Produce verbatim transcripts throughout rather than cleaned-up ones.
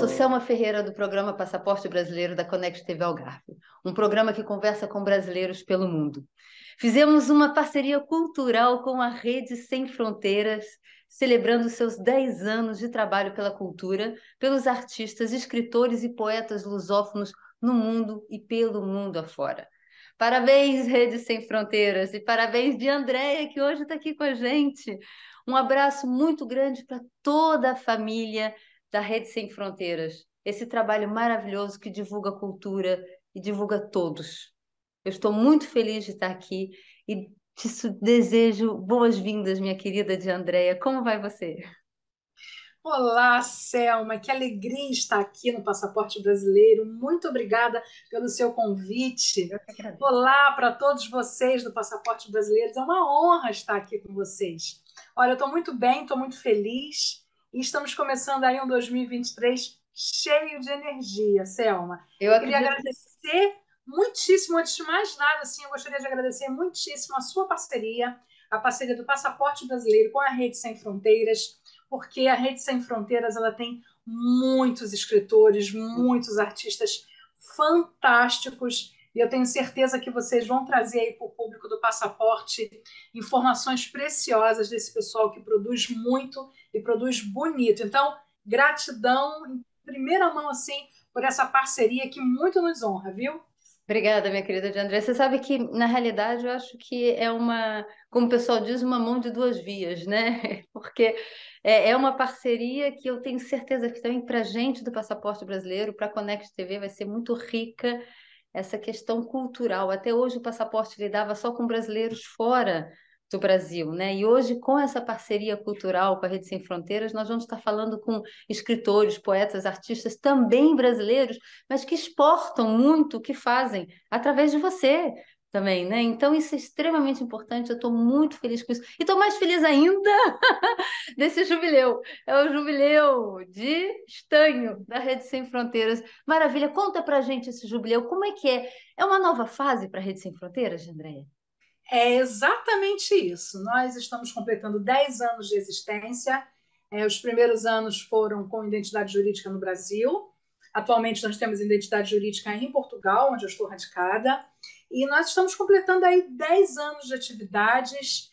sou Selma Ferreira, do programa Passaporte Brasileiro da ConecTV Algarve, um programa que conversa com brasileiros pelo mundo. Fizemos uma parceria cultural com a Rede Sem Fronteiras, celebrando seus dez anos de trabalho pela cultura, pelos artistas, escritores e poetas lusófonos no mundo e pelo mundo afora. Parabéns, Rede Sem Fronteiras, e parabéns de Dyandreia, que hoje está aqui com a gente. Um abraço muito grande para toda a família da Rede Sem Fronteiras, esse trabalho maravilhoso que divulga a cultura e divulga todos. Eu estou muito feliz de estar aqui e te desejo boas-vindas, minha querida Dyandreia. Como vai você? Olá, Selma, que alegria estar aqui no Passaporte Brasileiro. Muito obrigada pelo seu convite. Olá para todos vocês do Passaporte Brasileiro. É uma honra estar aqui com vocês. Olha, eu estou muito bem, estou muito feliz. E estamos começando aí um dois mil e vinte e três cheio de energia, Selma. Eu, eu queria agradecer muitíssimo, antes de mais nada, assim, eu gostaria de agradecer muitíssimo a sua parceria, a parceria do Passaporte Brasileiro com a Rede Sem Fronteiras, porque a Rede Sem Fronteiras ela tem muitos escritores, muitos artistas fantásticos, e eu tenho certeza que vocês vão trazer aí para o público do Passaporte informações preciosas desse pessoal que produz muito e produz bonito. Então, gratidão em primeira mão, assim, por essa parceria que muito nos honra, viu? Obrigada, minha querida Dyandreia. Você sabe que, na realidade, eu acho que é uma, como o pessoal diz, uma mão de duas vias, né? Porque é uma parceria que eu tenho certeza que também para a gente do Passaporte Brasileiro, para a ConecTV, vai ser muito rica essa questão cultural. Até hoje o Passaporte lidava só com brasileiros fora do Brasil, né? E hoje, com essa parceria cultural com a Rede Sem Fronteiras, nós vamos estar falando com escritores, poetas, artistas também brasileiros, mas que exportam muito o que fazem através de você também, né? Então, isso é extremamente importante, eu estou muito feliz com isso. E estou mais feliz ainda desse jubileu. É o jubileu de estanho da Rede Sem Fronteiras. Maravilha, conta pra gente esse jubileu, como é que é? É uma nova fase para a Rede Sem Fronteiras, Dyandreia? É exatamente isso. Nós estamos completando dez anos de existência. É, os primeiros anos foram com identidade jurídica no Brasil. Atualmente, nós temos identidade jurídica em Portugal, onde eu estou radicada. E nós estamos completando aí dez anos de atividades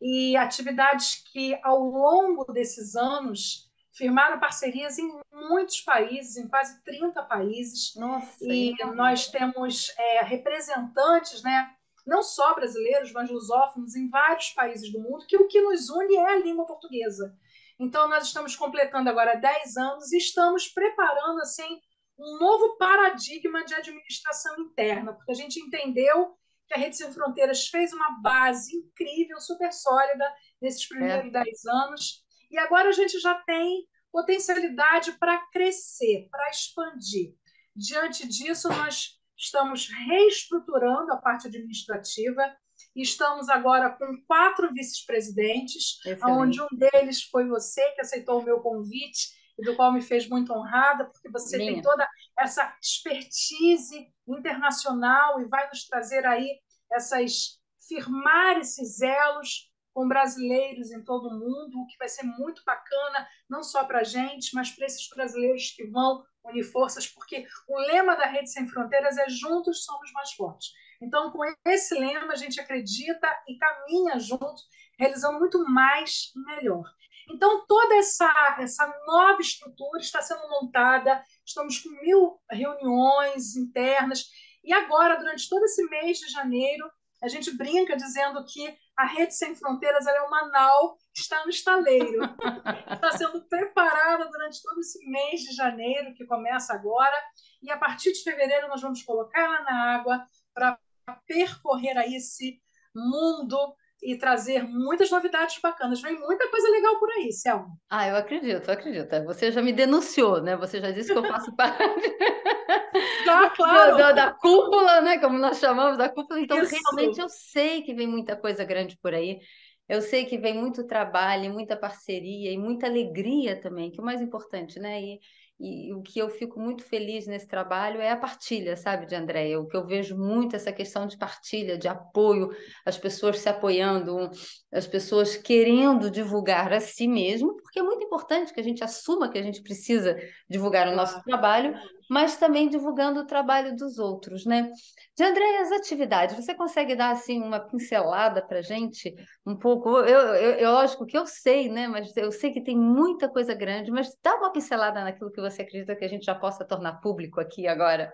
e atividades que, ao longo desses anos, firmaram parcerias em muitos países, em quase trinta países. Nossa, e é. Nós temos é, representantes, né? Não só brasileiros, mas lusófonos em vários países do mundo, que o que nos une é a língua portuguesa. Então, nós estamos completando agora dez anos e estamos preparando assim, um novo paradigma de administração interna, porque a gente entendeu que a Rede Sem Fronteiras fez uma base incrível, super sólida, nesses primeiros dez anos, e agora a gente já tem potencialidade para crescer, para expandir. Diante disso, nós estamos reestruturando a parte administrativa, estamos agora com quatro vice-presidentes, onde um deles foi você, que aceitou o meu convite, e do qual me fez muito honrada, porque você Minha. tem toda essa expertise internacional e vai nos trazer aí essas, firmar esses elos com brasileiros em todo o mundo, o que vai ser muito bacana, não só para a gente, mas para esses brasileiros que vão unir forças, porque o lema da Rede Sem Fronteiras é juntos somos mais fortes. Então, com esse lema, a gente acredita e caminha juntos, realizando muito mais e melhor. Então, toda essa, essa nova estrutura está sendo montada, estamos com mil reuniões internas, e agora, durante todo esse mês de janeiro, a gente brinca dizendo que a Rede Sem Fronteiras ela é uma nau que está no estaleiro. Está sendo preparada durante todo esse mês de janeiro, que começa agora, e a partir de fevereiro nós vamos colocar ela na água para percorrer aí esse mundo e trazer muitas novidades bacanas. Vem muita coisa legal por aí, Selma. Ah, eu acredito, eu acredito. Você já me denunciou, né? Você já disse que eu faço parte tá, claro. da, da cúpula, né? Como nós chamamos, da cúpula. Então, Isso. realmente, eu sei que vem muita coisa grande por aí. Eu sei que vem muito trabalho, muita parceria e muita alegria também, que é o mais importante, né? E, E o que eu fico muito feliz nesse trabalho é a partilha, sabe, Dyandreia? O que eu vejo muito é essa questão de partilha, de apoio, as pessoas se apoiando, as pessoas querendo divulgar a si mesmo, porque é muito importante que a gente assuma que a gente precisa divulgar o nosso trabalho, mas também divulgando o trabalho dos outros, né? Dyandreia, as atividades, você consegue dar assim uma pincelada para a gente? Um pouco, eu, eu, eu, lógico que eu sei, né? Mas eu sei que tem muita coisa grande, mas dá uma pincelada naquilo que você... Você acredita que a gente já possa tornar público aqui agora?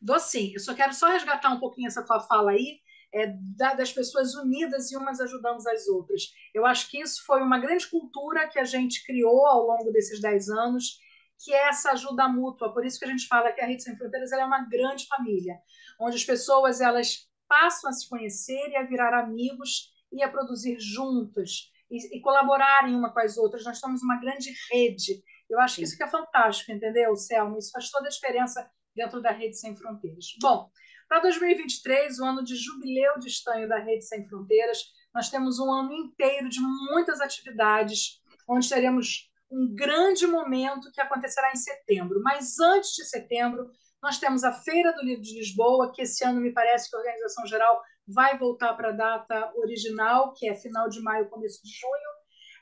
Vou sim, eu só quero só resgatar um pouquinho essa tua fala aí, é, das pessoas unidas e umas ajudando as outras. Eu acho que isso foi uma grande cultura que a gente criou ao longo desses dez anos, que é essa ajuda mútua. Por isso que a gente fala que a Rede Sem Fronteiras ela é uma grande família, onde as pessoas elas passam a se conhecer e a virar amigos e a produzir juntas e, e colaborarem uma com as outras. Nós somos uma grande rede. Eu acho que isso que é fantástico, entendeu, Selma? Isso faz toda a diferença dentro da Rede Sem Fronteiras. Bom, para dois mil e vinte e três, o ano de jubileu de estanho da Rede Sem Fronteiras, nós temos um ano inteiro de muitas atividades, onde teremos um grande momento que acontecerá em setembro. Mas antes de setembro, nós temos a Feira do Livro de Lisboa, que esse ano me parece que a Organização Geral vai voltar para a data original, que é final de maio, começo de junho.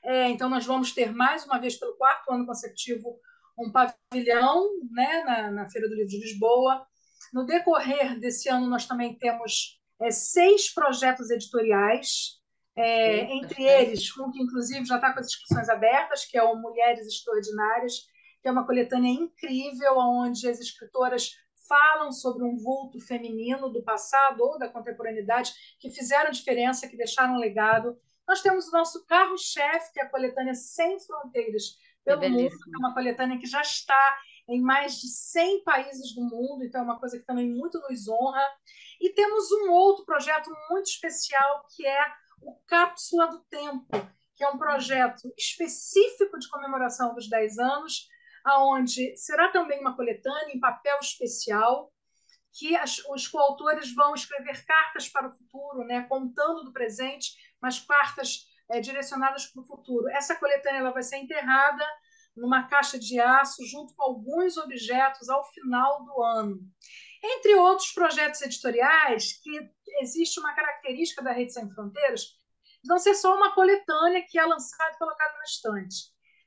É, então, nós vamos ter, mais uma vez, pelo quarto ano consecutivo, um pavilhão, né, na, na Feira do Livro de Lisboa. No decorrer desse ano, nós também temos é, seis projetos editoriais, é, Sim, entre é. eles, um que, inclusive, já está com as inscrições abertas, que é o Mulheres Extraordinárias, que é uma coletânea incrível, onde as escritoras falam sobre um vulto feminino do passado ou da contemporaneidade que fizeram diferença, que deixaram um legado. Nós temos o nosso carro-chefe, que é a coletânea Sem Fronteiras pelo mundo, que é uma coletânea que já está em mais de cem países do mundo, então é uma coisa que também muito nos honra. E temos um outro projeto muito especial, que é o Cápsula do Tempo, que é um projeto específico de comemoração dos dez anos, onde será também uma coletânea em papel especial, que as, os coautores vão escrever cartas para o futuro, né, contando do presente, mas cartas é, direcionadas para o futuro. Essa coletânea ela vai ser enterrada numa caixa de aço, junto com alguns objetos, ao final do ano. Entre outros projetos editoriais, que existe uma característica da Rede Sem Fronteiras, não ser só uma coletânea que é lançada e colocada na estante.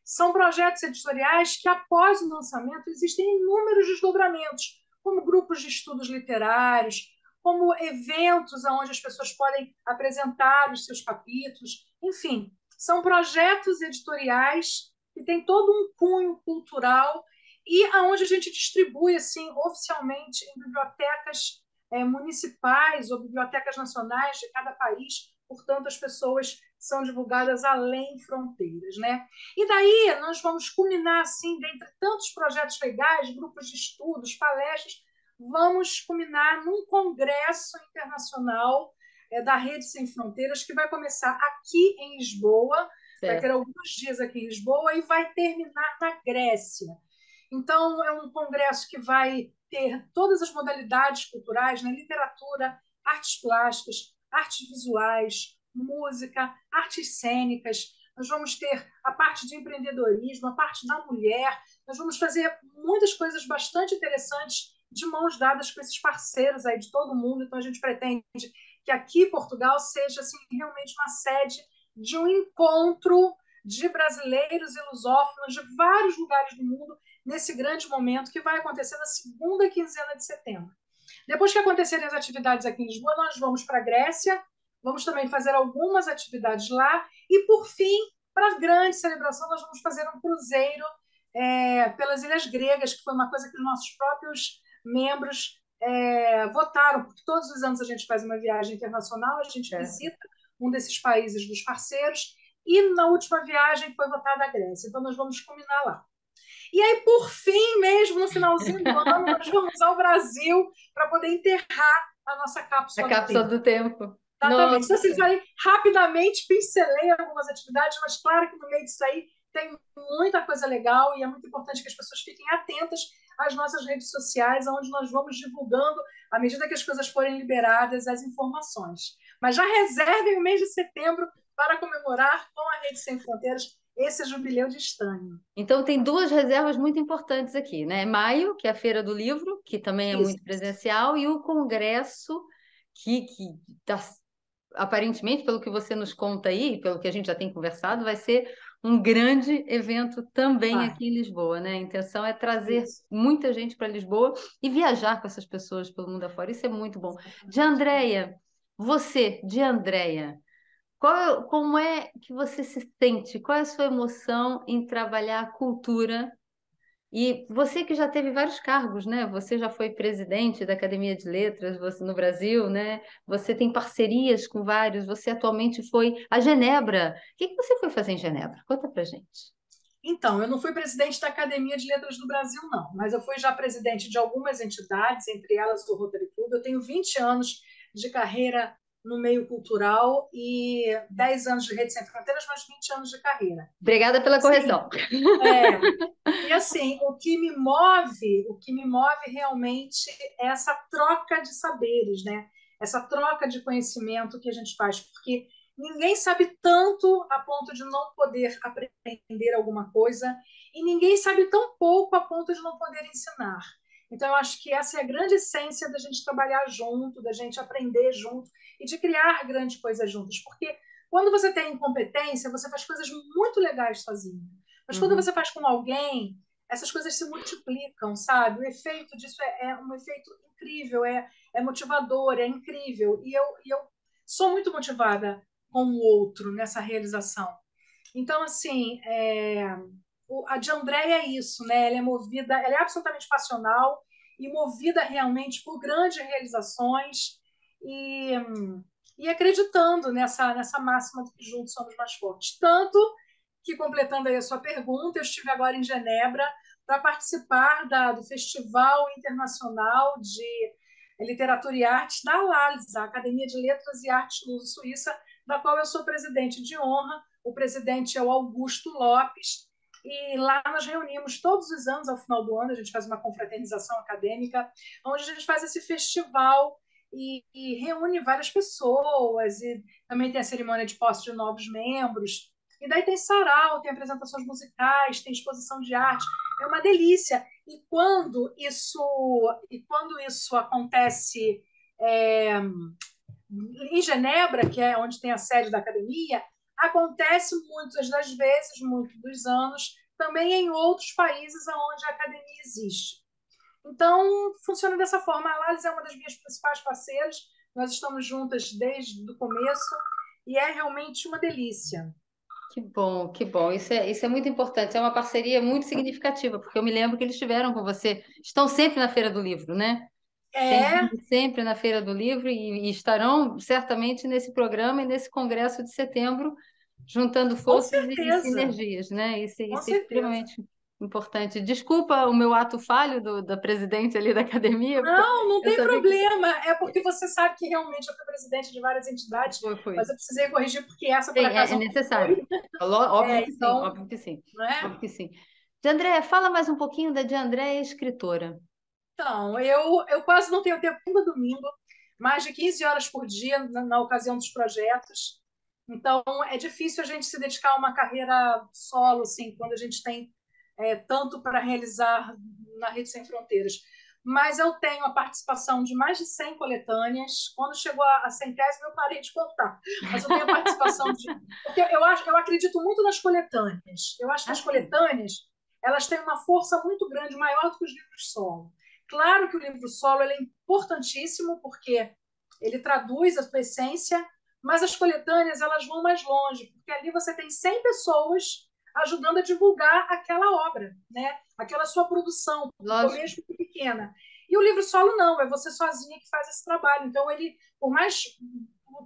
São projetos editoriais que, após o lançamento, existem inúmeros desdobramentos, como grupos de estudos literários, como eventos onde as pessoas podem apresentar os seus capítulos. Enfim, são projetos editoriais que têm todo um cunho cultural e onde a gente distribui assim, oficialmente em bibliotecas é, municipais ou bibliotecas nacionais de cada país. Portanto, as pessoas são divulgadas além fronteiras, né? E daí nós vamos culminar, assim, dentre tantos projetos legais, grupos de estudos, palestras, vamos culminar num congresso internacional é, da Rede Sem Fronteiras, que vai começar aqui em Lisboa, certo. Vai ter alguns dias aqui em Lisboa e vai terminar na Grécia. Então, é um congresso que vai ter todas as modalidades culturais, né? Literatura, artes plásticas, artes visuais, música, artes cênicas, nós vamos ter a parte de empreendedorismo, a parte da mulher, nós vamos fazer muitas coisas bastante interessantes de mãos dadas com esses parceiros aí de todo mundo, então a gente pretende que aqui Portugal seja assim, realmente uma sede de um encontro de brasileiros e lusófonos de vários lugares do mundo nesse grande momento que vai acontecer na segunda quinzena de setembro. Depois que acontecerem as atividades aqui em Lisboa, nós vamos para a Grécia, vamos também fazer algumas atividades lá e, por fim, para a grande celebração, nós vamos fazer um cruzeiro é, pelas Ilhas Gregas, que foi uma coisa que os nossos próprios membros é, votaram, porque todos os anos a gente faz uma viagem internacional, a gente é. visita um desses países dos parceiros e na última viagem foi votada a Grécia, então nós vamos combinar lá. E aí, por fim, mesmo no finalzinho do ano, nós vamos ao Brasil para poder enterrar a nossa cápsula, a do, cápsula tempo. do tempo. Exatamente. Nossa. Então, assim, rapidamente pincelei algumas atividades, mas claro que no meio disso aí tem muita coisa legal e é muito importante que as pessoas fiquem atentas às nossas redes sociais, onde nós vamos divulgando, à medida que as coisas forem liberadas, as informações. Mas já reservem o mês de setembro para comemorar com a Rede Sem Fronteiras esse jubileu de estanho. Então tem duas reservas muito importantes aqui, né? Maio, que é a Feira do Livro, que também é Isso. muito presencial, e o Congresso, que, que tá, aparentemente, pelo que você nos conta aí, pelo que a gente já tem conversado, vai ser um grande evento também ah. aqui em Lisboa, né? A intenção é trazer Isso. muita gente para Lisboa e viajar com essas pessoas pelo mundo afora. Isso é muito bom. Dyandreia, você, Dyandreia, Qual, como é que você se sente? Qual é a sua emoção em trabalhar a cultura? E você que já teve vários cargos, né? Você já foi presidente da Academia de Letras você, no Brasil, né? Você tem parcerias com vários, você atualmente foi a Genebra. O que, que você foi fazer em Genebra? Conta pra gente. Então, eu não fui presidente da Academia de Letras do Brasil, não, mas eu fui já presidente de algumas entidades, entre elas do Rotary Club. Eu tenho vinte anos de carreira no meio cultural e dez anos de Rede Sem Fronteiras, mas vinte anos de carreira. Obrigada pela correção. É. E assim, o que me move, o que me move realmente é essa troca de saberes, né? Essa troca de conhecimento que a gente faz, porque ninguém sabe tanto a ponto de não poder aprender alguma coisa e ninguém sabe tão pouco a ponto de não poder ensinar. Então, eu acho que essa é a grande essência da gente trabalhar junto, da gente aprender junto e de criar grandes coisas juntos. Porque quando você tem incompetência, você faz coisas muito legais sozinho. Mas uhum. quando você faz com alguém, essas coisas se multiplicam, sabe? O efeito disso é, é um efeito incrível, é, é motivador, é incrível. E eu, e eu sou muito motivada com o outro nessa realização. Então, assim... É... A Dyandreia é isso, né? Ela é movida, ela é absolutamente passional e movida realmente por grandes realizações e, e acreditando nessa, nessa máxima de que juntos somos mais fortes. Tanto que, completando aí a sua pergunta, eu estive agora em Genebra para participar da, do Festival Internacional de Literatura e Artes da LALSA, Academia de Letras e Artes Luso-Suíça, da qual eu sou presidente de honra. O presidente é o Augusto Lopes. E lá nós reunimos todos os anos, ao final do ano, a gente faz uma confraternização acadêmica, onde a gente faz esse festival e, e reúne várias pessoas, e também tem a cerimônia de posse de novos membros. E daí tem sarau, tem apresentações musicais, tem exposição de arte, é uma delícia. E quando isso, e quando isso acontece é, em Genebra, que é onde tem a sede da academia, acontece muitas das vezes, muitos dos anos, também em outros países onde a academia existe. Então, funciona dessa forma. A LALSA é uma das minhas principais parceiras, nós estamos juntas desde o começo e é realmente uma delícia. Que bom, que bom. Isso é, isso é muito importante, é uma parceria muito significativa, porque eu me lembro que eles estiveram com você, estão sempre na Feira do Livro, né? É. Sempre na Feira do Livro e, e estarão certamente nesse programa e nesse congresso de setembro, juntando forças e sinergias, né? Isso, isso é extremamente importante. Desculpa o meu ato falho do, da presidente ali da academia. Não, não tem problema. Que... É porque você sabe que realmente eu fui presidente de várias entidades, mas eu precisei corrigir porque essa, por sim, acaso... É, é necessário. Óbvio, é, que então... sim, óbvio que sim. Não é? Óbvio que sim. Dyandreia, fala mais um pouquinho da Dyandreia, escritora. Então, eu, eu quase não tenho tempo ainda domingo, mais de quinze horas por dia na, na ocasião dos projetos. Então, é difícil a gente se dedicar a uma carreira solo, assim, quando a gente tem é, tanto para realizar na Rede Sem Fronteiras. Mas eu tenho a participação de mais de cem coletâneas. Quando chegou a centésima, eu parei de contar. Mas eu tenho a participação de... Porque eu, acho, eu acredito muito nas coletâneas. Eu acho que as coletâneas elas têm uma força muito grande, maior do que os livros solo. Claro que o livro solo ele é importantíssimo, porque ele traduz a sua essência, mas as coletâneas elas vão mais longe, porque ali você tem cem pessoas ajudando a divulgar aquela obra, né? Aquela sua produção, Lógico. Mesmo que pequena. E o livro solo não, é você sozinha que faz esse trabalho. Então, ele, por mais,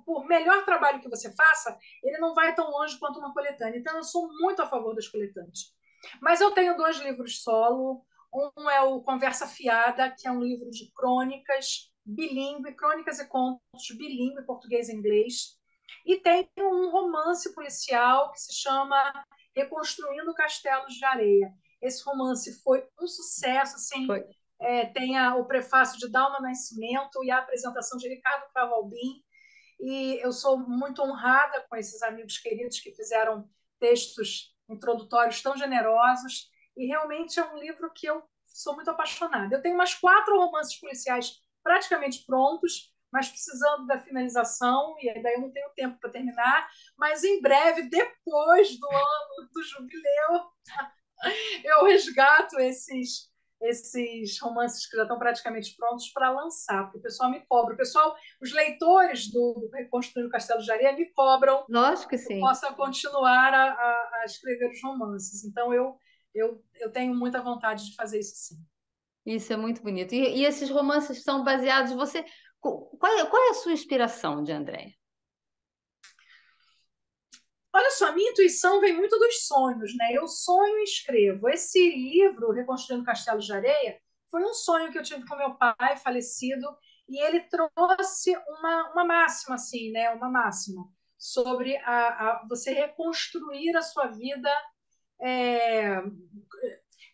por melhor trabalho que você faça, ele não vai tão longe quanto uma coletânea. Então, eu sou muito a favor das coletâneas. Mas eu tenho dois livros solo. Um é o Conversa Fiada, que é um livro de crônicas, bilíngue, crônicas e contos, bilíngue, português e inglês. E tem um romance policial que se chama Reconstruindo Castelos de Areia. Esse romance foi um sucesso, assim, é, tem a, o prefácio de Dalma Nascimento e a apresentação de Ricardo Cavalcanti. E eu sou muito honrada com esses amigos queridos que fizeram textos introdutórios tão generosos, e realmente é um livro que eu sou muito apaixonada. Eu tenho umas quatro romances policiais praticamente prontos, mas precisando da finalização, e daí eu não tenho tempo para terminar, mas em breve, depois do ano do jubileu, eu resgato esses, esses romances que já estão praticamente prontos para lançar, porque o pessoal me cobra. O pessoal, os leitores do Reconstruindo Castelos de Areia me cobram Lógico que, que sim. eu possa continuar a, a, a escrever os romances. Então, eu, eu, eu tenho muita vontade de fazer isso, sim. Isso é muito bonito. E, e esses romances são baseados... Você, qual, qual é a sua inspiração, Dyandreia? Olha só, a minha intuição vem muito dos sonhos, né? Eu sonho e escrevo. Esse livro, Reconstruindo Castelos de Areia, foi um sonho que eu tive com meu pai falecido, e ele trouxe uma, uma máxima, assim, né? Uma máxima sobre a, a, você reconstruir a sua vida... É...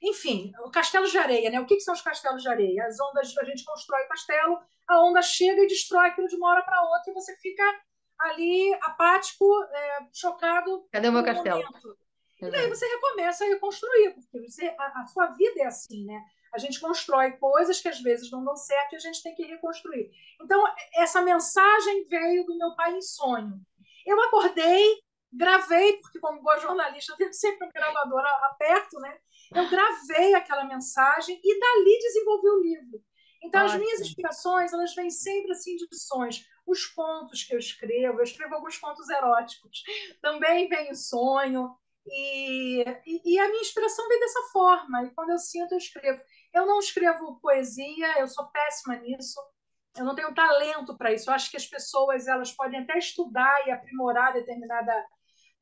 Enfim, castelos de areia, né? O que, que são os castelos de areia? As ondas, a gente constrói o castelo, a onda chega e destrói aquilo de uma hora para outra, e você fica ali apático, é, chocado. Cadê o meu castelo? Momento. E daí você recomeça a reconstruir, porque você, a, a sua vida é assim, né? A gente constrói coisas que às vezes não dão certo e a gente tem que reconstruir. Então, essa mensagem veio do meu pai em sonho. Eu acordei, gravei, porque como boa jornalista, eu tenho sempre um gravador perto, né? Eu gravei aquela mensagem e dali desenvolvi o livro. Então, ah, as minhas inspirações, elas vêm sempre assim de sonhos. Os contos que eu escrevo, eu escrevo alguns contos eróticos, também vem o sonho, e, e, e a minha inspiração vem dessa forma, e quando eu sinto, eu escrevo. Eu não escrevo poesia, eu sou péssima nisso, eu não tenho talento para isso. Eu acho que as pessoas, elas podem até estudar e aprimorar determinada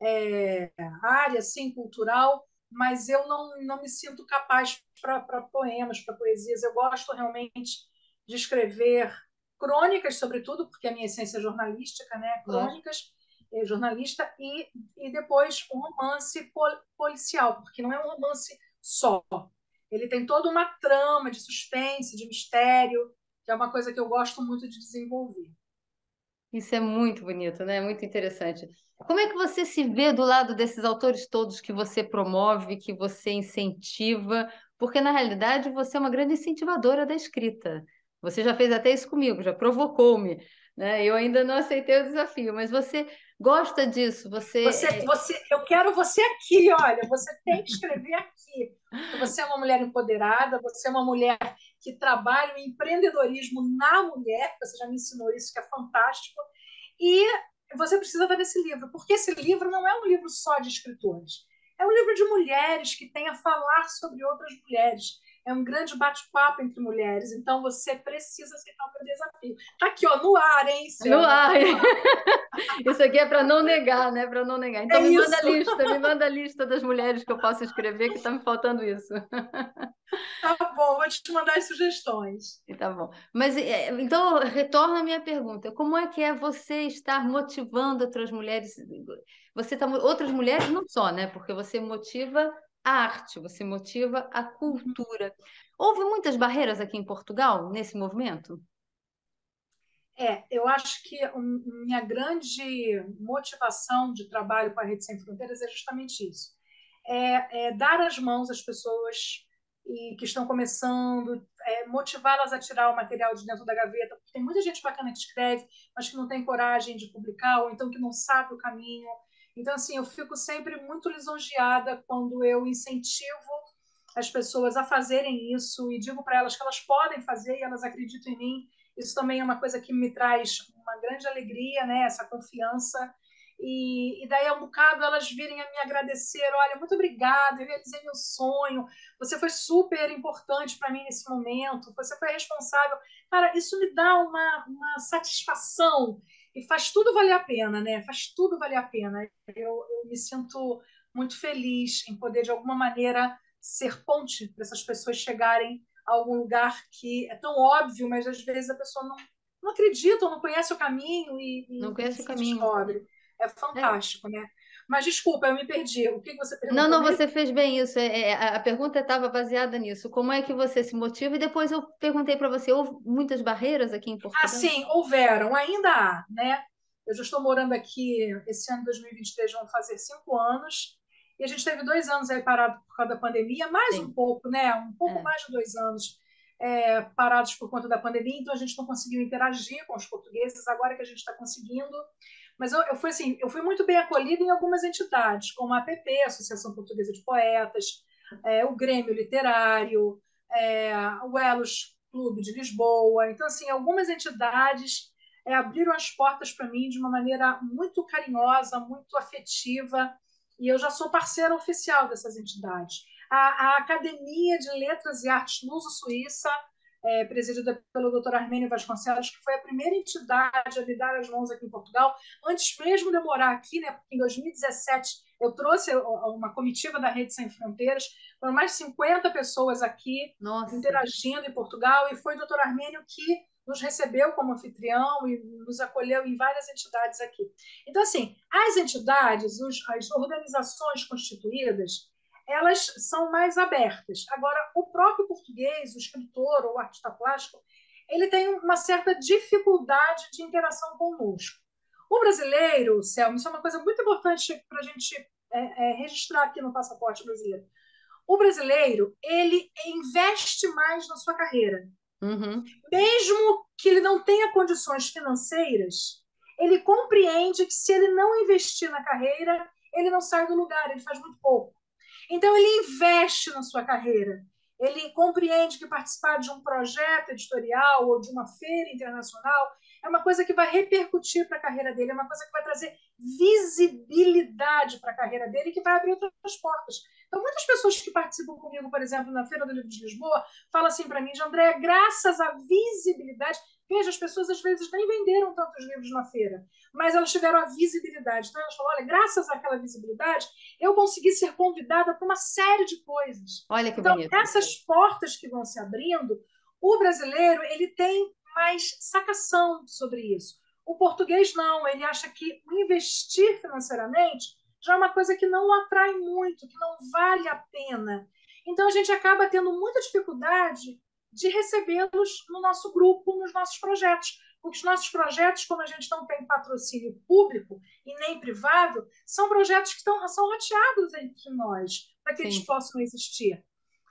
é, área assim, cultural, mas eu não, não me sinto capaz para poemas, para poesias. Eu gosto realmente de escrever crônicas, sobretudo, porque a minha essência é jornalística, né? Crônicas, é jornalista, e, e depois um romance pol policial, porque não é um romance só. Ele tem toda uma trama de suspense, de mistério, que é uma coisa que eu gosto muito de desenvolver. Isso é muito bonito, né? Muito interessante. Como é que você se vê do lado desses autores todos que você promove, que você incentiva? Porque, na realidade, você é uma grande incentivadora da escrita. Você já fez até isso comigo, já provocou-me, né? Eu ainda não aceitei o desafio, mas você gosta disso. Você... Você, você, eu quero você aqui, olha, você tem que escrever aqui. Você é uma mulher empoderada, você é uma mulher que trabalha o empreendedorismo na mulher, você já me ensinou isso, que é fantástico, e você precisa ver esse livro, porque esse livro não é um livro só de escritores, é um livro de mulheres que tem a falar sobre outras mulheres. É um grande bate-papo entre mulheres, então você precisa aceitar o meu desafio. Está aqui, ó, no ar, hein, Selma? No ar. Isso aqui é para não negar, né? Para não negar. Então é me isso. manda a lista, me manda a lista das mulheres que eu posso escrever, que está me faltando isso. Tá bom, vou te mandar as sugestões. E tá bom. Mas então retorna a minha pergunta: como é que é você estar motivando outras mulheres? Você tá outras mulheres não só, né? Porque você motiva a arte, você motiva a cultura. Houve muitas barreiras aqui em Portugal nesse movimento? É, eu acho que minha grande motivação de trabalho com a Rede Sem Fronteiras é justamente isso. É, é dar as mãos às pessoas que estão começando, é motivá-las a tirar o material de dentro da gaveta, porque tem muita gente bacana que escreve, mas que não tem coragem de publicar, ou então que não sabe o caminho. Então, assim, eu fico sempre muito lisonjeada quando eu incentivo as pessoas a fazerem isso e digo para elas que elas podem fazer e elas acreditam em mim. Isso também é uma coisa que me traz uma grande alegria, né? Essa confiança. E, e daí, a um bocado, elas virem a me agradecer. Olha, muito obrigada, eu realizei meu sonho. Você foi super importante para mim nesse momento. Você foi responsável. Cara, isso me dá uma, uma satisfação. E faz tudo valer a pena, né? Faz tudo valer a pena. Eu, eu me sinto muito feliz em poder, de alguma maneira, ser ponte para essas pessoas chegarem a algum lugar que é tão óbvio, mas às vezes a pessoa não, não acredita, não conhece o caminho e, e não conhece o caminho. Descobre. É fantástico, é. né? Mas, desculpa, eu me perdi. O que você perguntou? Não, não, mesmo? Você fez bem isso. É, a pergunta estava baseada nisso. Como é que você se motiva? E depois eu perguntei para você, houve muitas barreiras aqui em Portugal? Ah, sim, houveram. Ainda há, né? Eu já estou morando aqui, esse ano, dois mil e vinte e três, vão fazer cinco anos. E a gente teve dois anos aí parado por causa da pandemia, mais Sim. um pouco, né? Um pouco é. mais de dois anos é, parados por conta da pandemia, então a gente não conseguiu interagir com os portugueses, agora que a gente está conseguindo. Mas eu, eu, fui, assim, eu fui muito bem acolhida em algumas entidades, como a A P P, Associação Portuguesa de Poetas, é, o Grêmio Literário, é, o Elos Clube de Lisboa. Então, assim, algumas entidades é, abriram as portas para mim de uma maneira muito carinhosa, muito afetiva, e eu já sou parceira oficial dessas entidades. A, a Academia de Letras e Artes Luso-Suíça, é, presidida pelo doutor Armênio Vasconcelos, que foi a primeira entidade a me dar as mãos aqui em Portugal, antes mesmo de eu morar aqui, né, porque em dois mil e dezessete eu trouxe uma comitiva da Rede Sem Fronteiras, foram mais de cinquenta pessoas aqui Nossa. interagindo em Portugal, e foi o doutor Armênio que nos recebeu como anfitrião e nos acolheu em várias entidades aqui. Então, assim, as entidades, os, as organizações constituídas, elas são mais abertas. Agora, o próprio português, o escritor ou o artista plástico, ele tem uma certa dificuldade de interação conosco. O brasileiro, Selma, isso é uma coisa muito importante para a gente é, é, registrar aqui no Passaporte Brasileiro. O brasileiro, ele investe mais na sua carreira. Uhum. Mesmo que ele não tenha condições financeiras, ele compreende que se ele não investir na carreira, ele não sai do lugar, ele faz muito pouco. Então, ele investe na sua carreira. Ele compreende que participar de um projeto editorial ou de uma feira internacional é uma coisa que vai repercutir para a carreira dele, é uma coisa que vai trazer visibilidade para a carreira dele e que vai abrir outras portas. Então, muitas pessoas que participam comigo, por exemplo, na Feira do Livro de Lisboa, falam assim para mim, Dyandreia, graças à visibilidade... Veja, as pessoas às vezes nem venderam tantos livros na feira, mas elas tiveram a visibilidade. Então, elas falaram, olha, graças àquela visibilidade, eu consegui ser convidada para uma série de coisas. Olha que então, bonito. Essas portas que vão se abrindo, o brasileiro ele tem mais sacação sobre isso. O português não, ele acha que investir financeiramente já é uma coisa que não atrai muito, que não vale a pena. Então, a gente acaba tendo muita dificuldade de recebê-los no nosso grupo, nos nossos projetos. Porque os nossos projetos, como a gente não tem patrocínio público e nem privado, são projetos que estão, são roteados entre nós, para que Sim. eles possam existir.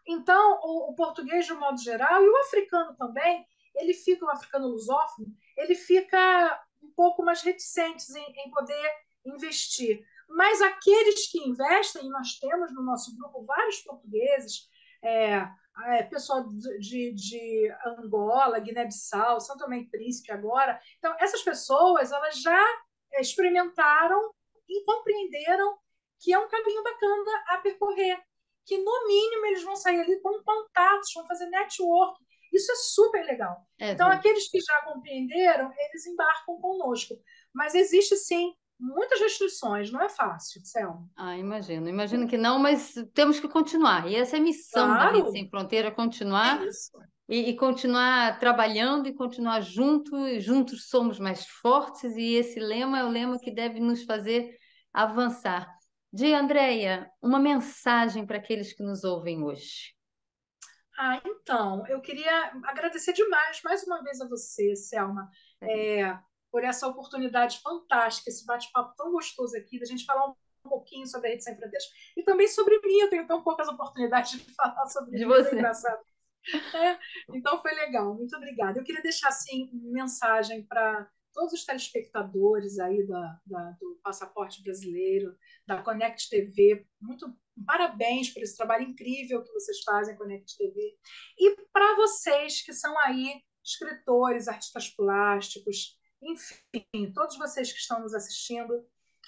Então, o, o português, de um modo geral, e o africano também, ele fica, o africano lusófono, ele fica um pouco mais reticente em, em poder investir. Mas aqueles que investem, e nós temos no nosso grupo vários portugueses, é, É, pessoal de, de Angola, Guiné-Bissau, São Tomé e Príncipe agora. Então, essas pessoas elas já experimentaram e compreenderam que é um caminho bacana a percorrer, que, no mínimo, eles vão sair ali com contatos, vão fazer network. Isso é super legal. É, então, sim. aqueles que já compreenderam, eles embarcam conosco. Mas existe, sim, muitas restrições, não é fácil, Selma. Ah, imagino, imagino que não, mas temos que continuar. E essa é a missão claro. da Rede Sem Fronteira, continuar é e, e continuar trabalhando e continuar junto, e juntos somos mais fortes, e esse lema é o lema que deve nos fazer avançar. Dyandreia, uma mensagem para aqueles que nos ouvem hoje. Ah, então, eu queria agradecer demais, mais uma vez a você, Selma, é. É... por essa oportunidade fantástica, esse bate-papo tão gostoso aqui, da gente falar um pouquinho sobre a Rede Sem Fronteiras e também sobre mim. Eu tenho tão poucas oportunidades de falar sobre de você. É, então, foi legal. Muito obrigada. Eu queria deixar, assim, mensagem para todos os telespectadores aí da, da, do Passaporte Brasileiro, da ConecTV. Muito parabéns por esse trabalho incrível que vocês fazem, ConecTV. E para vocês que são aí escritores, artistas plásticos, enfim, todos vocês que estão nos assistindo,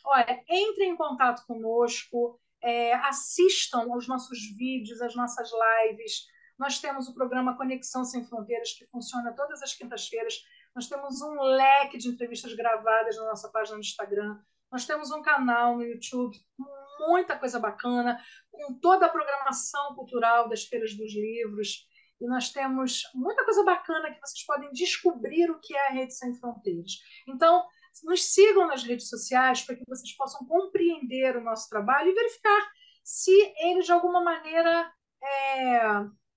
olha, entrem em contato conosco, é, assistam aos nossos vídeos, às nossas lives. Nós temos o programa Conexão Sem Fronteiras, que funciona todas as quintas-feiras. Nós temos um leque de entrevistas gravadas na nossa página no Instagram. Nós temos um canal no YouTube com muita coisa bacana, com toda a programação cultural das feiras dos livros. E nós temos muita coisa bacana que vocês podem descobrir o que é a Rede Sem Fronteiras. Então, nos sigam nas redes sociais para que vocês possam compreender o nosso trabalho e verificar se ele, de alguma maneira, é,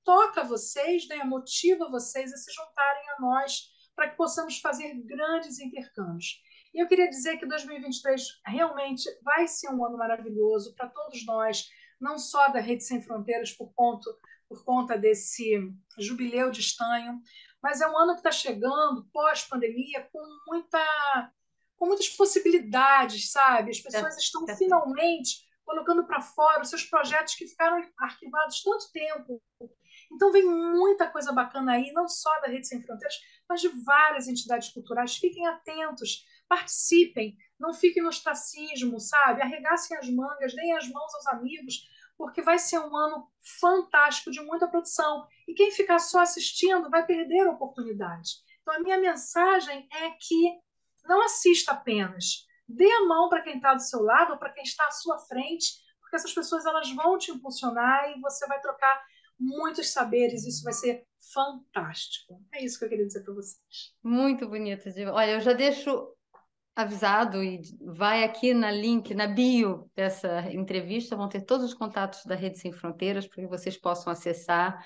toca vocês, né, motiva vocês a se juntarem a nós para que possamos fazer grandes intercâmbios. E eu queria dizer que dois mil e vinte e três realmente vai ser um ano maravilhoso para todos nós, não só da Rede Sem Fronteiras por, ponto, por conta desse jubileu de estanho, mas é um ano que está chegando, pós-pandemia, com, muita, com muitas possibilidades, sabe? As pessoas estão finalmente colocando para fora os seus projetos que ficaram arquivados tanto tempo. Então, vem muita coisa bacana aí, não só da Rede Sem Fronteiras, mas de várias entidades culturais. Fiquem atentos, participem, não fiquem no ostracismo, sabe? Arregassem as mangas, deem as mãos aos amigos, porque vai ser um ano fantástico de muita produção. E quem ficar só assistindo vai perder a oportunidade. Então, a minha mensagem é que não assista apenas. Dê a mão para quem está do seu lado ou para quem está à sua frente, porque essas pessoas elas vão te impulsionar e você vai trocar muitos saberes, isso vai ser fantástico. É isso que eu queria dizer para vocês. Muito bonito, Diva. Olha, eu já deixo avisado e vai aqui na link, na bio dessa entrevista, vão ter todos os contatos da Rede Sem Fronteiras para que vocês possam acessar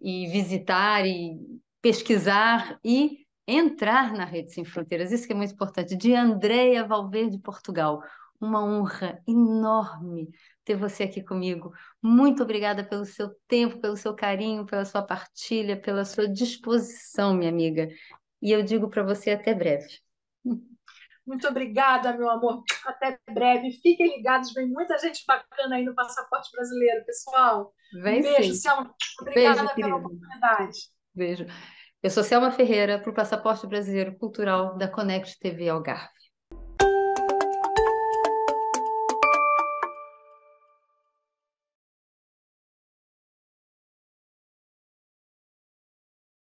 e visitar e pesquisar e entrar na Rede Sem Fronteiras. Isso que é muito importante. Dyandreia Valverde Portugal, uma honra enorme ter você aqui comigo. Muito obrigada pelo seu tempo, pelo seu carinho, pela sua partilha, pela sua disposição, minha amiga. E eu digo para você até breve. Muito obrigada, meu amor. Até breve. Fiquem ligados, vem muita gente bacana aí no Passaporte Brasileiro, pessoal. Vem um beijo, sim. Selma. Obrigada beijo, pela querida. Oportunidade. Beijo. Eu sou Selma Ferreira, para o Passaporte Brasileiro Cultural da ConecTV Algarve.